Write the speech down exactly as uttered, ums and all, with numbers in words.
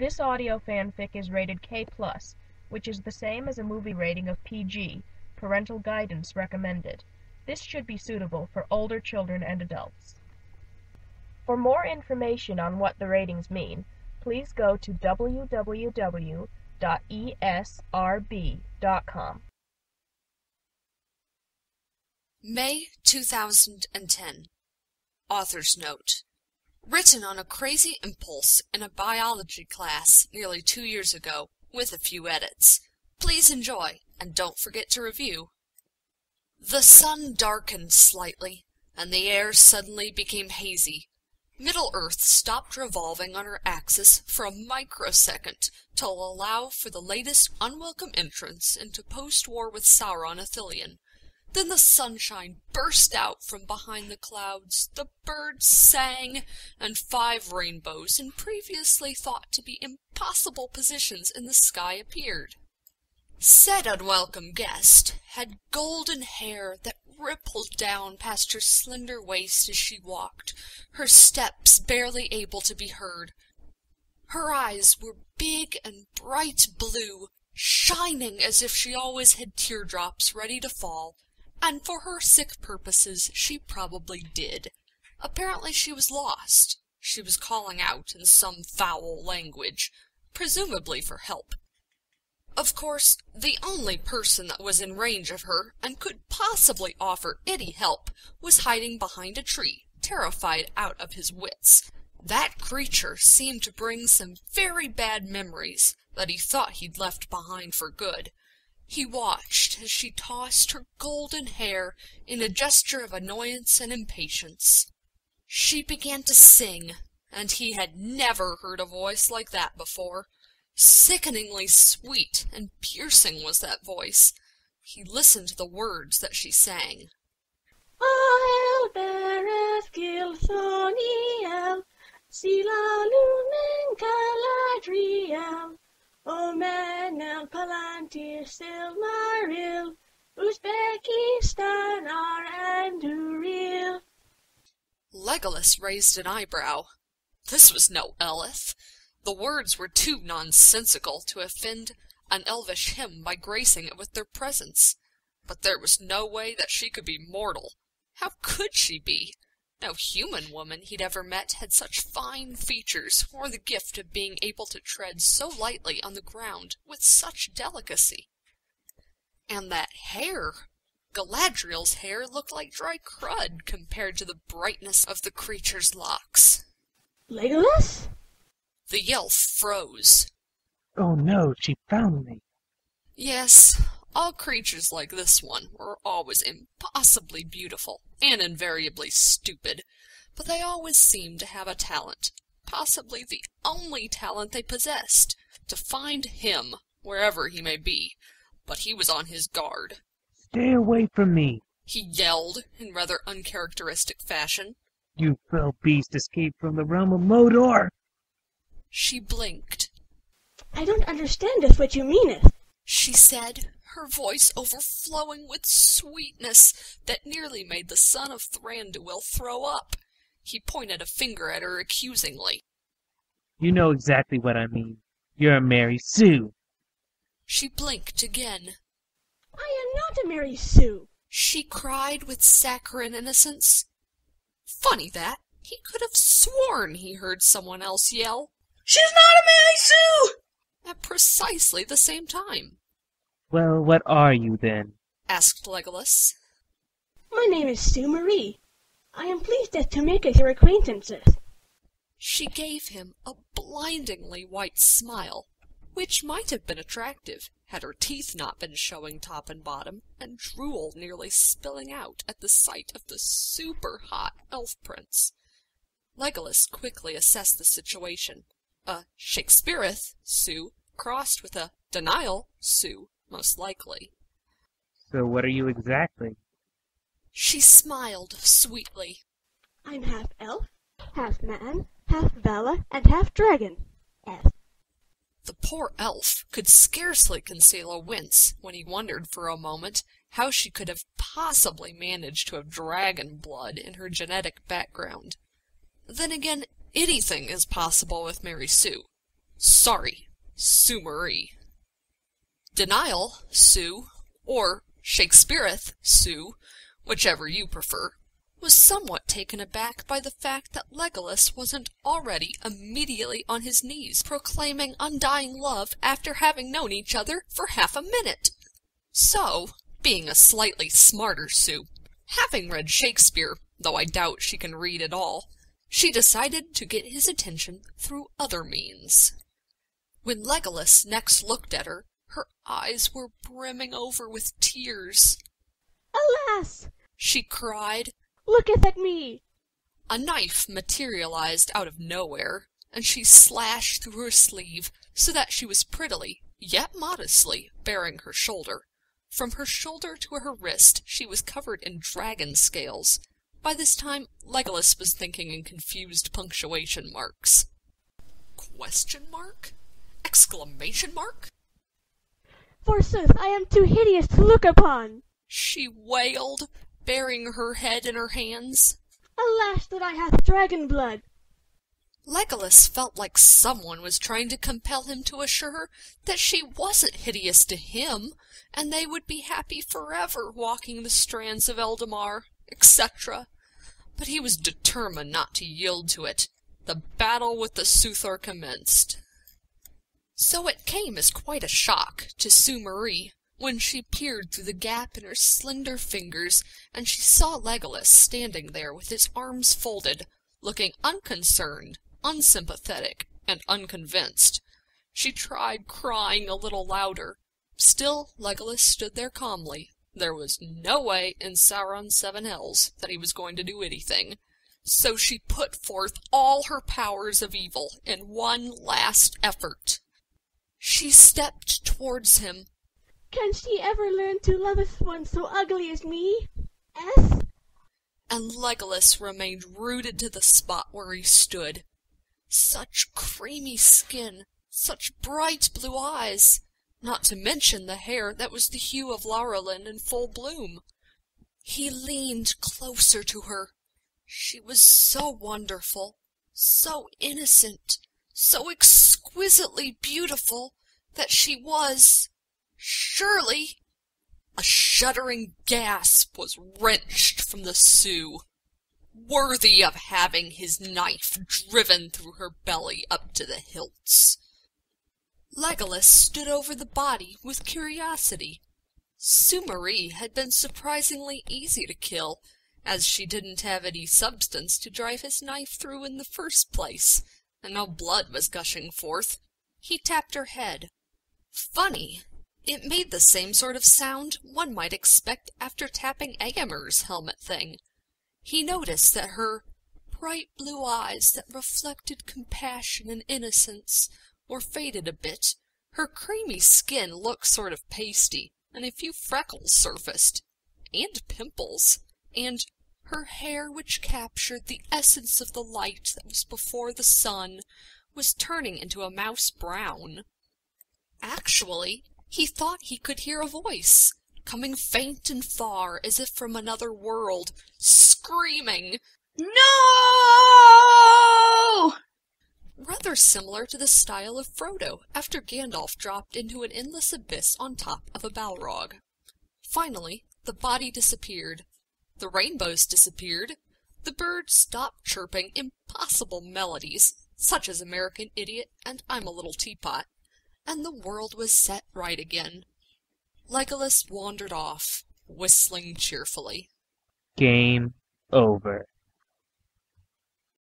This audio fanfic is rated K plus, which is the same as a movie rating of P G, parental guidance recommended. This should be suitable for older children and adults. For more information on what the ratings mean, please go to w w w dot e s r b dot com. May two thousand ten. Author's Note. Written on a crazy impulse in a biology class nearly two years ago, with a few edits. Please enjoy, and don't forget to review. The sun darkened slightly, and the air suddenly became hazy. Middle-earth stopped revolving on her axis for a microsecond to allow for the latest unwelcome entrance into post-war with Sauron Ithilien. Then the sunshine burst out from behind the clouds, the birds sang, and five rainbows in previously thought to be impossible positions in the sky appeared. Said unwelcome guest had golden hair that rippled down past her slender waist as she walked, her steps barely able to be heard. Her eyes were big and bright blue, shining as if she always had teardrops ready to fall. And for her sick purposes, she probably did. Apparently she was lost. She was calling out in some foul language, presumably for help. Of course, the only person that was in range of her and could possibly offer any help was hiding behind a tree, terrified out of his wits. That creature seemed to bring some very bad memories that he thought he'd left behind for good. He watched as she tossed her golden hair in a gesture of annoyance and impatience. She began to sing, and he had never heard a voice like that before. Sickeningly sweet and piercing was that voice. He listened to the words that she sang. O Elbereth Gilthoniel, Sila Lumen Galadriel, O men el palantir silmaril, Uzbekistan ar anduril. Legolas raised an eyebrow. This was no Elith. The words were too nonsensical to offend an elvish hymn by gracing it with their presence. But there was no way that she could be mortal. How could she be? No human woman he'd ever met had such fine features or the gift of being able to tread so lightly on the ground with such delicacy. And that hair! Galadriel's hair looked like dry crud compared to the brightness of the creature's locks. Legolas? The yell froze. Oh no, she found me. Yes, all creatures like this one were always impossibly beautiful and invariably stupid, but they always seemed to have a talent, possibly the only talent they possessed, to find him wherever he may be. But he was on his guard. Stay away from me, he yelled in rather uncharacteristic fashion. You fell beast escaped from the realm of Modor. She blinked. I don't understandeth what you meaneth, she said, her voice overflowing with sweetness that nearly made the son of Thranduil throw up. He pointed a finger at her accusingly. You know exactly what I mean. You're a Mary Sue. She blinked again. I am not a Mary Sue, she cried with saccharine innocence. Funny that. He could have sworn he heard someone else yell, She's not a Mary Sue! At precisely the same time. Well, what are you, then? Asked Legolas. My name is Sue Marie. I am pleased to make your acquaintances. She gave him a blindingly white smile, which might have been attractive had her teeth not been showing top and bottom, and drool nearly spilling out at the sight of the super-hot elf prince. Legolas quickly assessed the situation. A Shakespeareth Sue crossed with a denial Sue. Most likely. So what are you exactly? She smiled sweetly. I'm half elf, half man, half Vala, and half dragon. Elf. The poor elf could scarcely conceal a wince when he wondered for a moment how she could have possibly managed to have dragon blood in her genetic background. Then again, anything is possible with Mary Sue. Sorry, Sue Marie. Denial, Sue, or Shakespeareth, Sue, whichever you prefer, was somewhat taken aback by the fact that Legolas wasn't already immediately on his knees, proclaiming undying love after having known each other for half a minute. So, being a slightly smarter Sue, having read Shakespeare, though I doubt she can read at all, she decided to get his attention through other means. When Legolas next looked at her, her eyes were brimming over with tears. "Alas!" she cried. "Looketh at me!" A knife materialized out of nowhere, and she slashed through her sleeve so that she was prettily, yet modestly, baring her shoulder. From her shoulder to her wrist she was covered in dragon scales. By this time, Legolas was thinking in confused punctuation marks. Question mark? Exclamation mark? "Forsooth, I am too hideous to look upon!" she wailed, burying her head in her hands. "Alas that I hath dragon blood!" Legolas felt like someone was trying to compel him to assure her that she wasn't hideous to him, and they would be happy forever walking the strands of Eldamar, et cetera. But he was determined not to yield to it. The battle with the Suethor commenced. So it came as quite a shock to Sue Marie when she peered through the gap in her slender fingers and she saw Legolas standing there with his arms folded, looking unconcerned, unsympathetic, and unconvinced. She tried crying a little louder. Still, Legolas stood there calmly. There was no way in Sauron's seven hells that he was going to do anything. So she put forth all her powers of evil in one last effort. She stepped towards him. "Can she ever learn to loveth one so ugly as me? S?" And Legolas remained rooted to the spot where he stood. Such creamy skin, such bright blue eyes, not to mention the hair that was the hue of Laurelin in full bloom. He leaned closer to her. She was so wonderful, so innocent, so exquisitely beautiful that she was, surely, a shuddering gasp was wrenched from the Sue, worthy of having his knife driven through her belly up to the hilts. Legolas stood over the body with curiosity. Sue Marie had been surprisingly easy to kill, as she didn't have any substance to drive his knife through in the first place, and no blood was gushing forth. He tapped her head. Funny, it made the same sort of sound one might expect after tapping Egamer's helmet thing. He noticed that her bright blue eyes that reflected compassion and innocence were faded a bit, her creamy skin looked sort of pasty, and a few freckles surfaced, and pimples, and her hair, which captured the essence of the light that was before the sun, was turning into a mouse brown. Actually, he thought he could hear a voice, coming faint and far as if from another world, screaming, "No!" Rather similar to the style of Frodo after Gandalf dropped into an endless abyss on top of a Balrog. Finally, the body disappeared. The rainbows disappeared, the birds stopped chirping impossible melodies, such as American Idiot and I'm a Little Teapot, and the world was set right again. Legolas wandered off, whistling cheerfully. Game over.